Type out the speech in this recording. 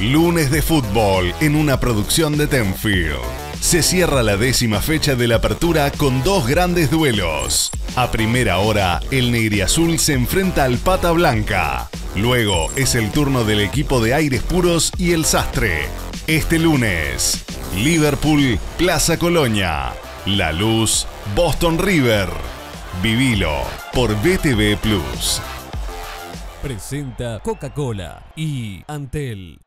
Lunes de fútbol en una producción de Tenfield. Se cierra la 10ª fecha de la Apertura con dos grandes duelos. A primera hora, el negriazul se enfrenta al Pata Blanca. Luego es el turno del equipo de Aires Puros y el Sastre. Este lunes, Liverpool, Plaza Colonia. La Luz, Boston River. Vivilo por BTV Plus. Presenta Coca-Cola y Antel.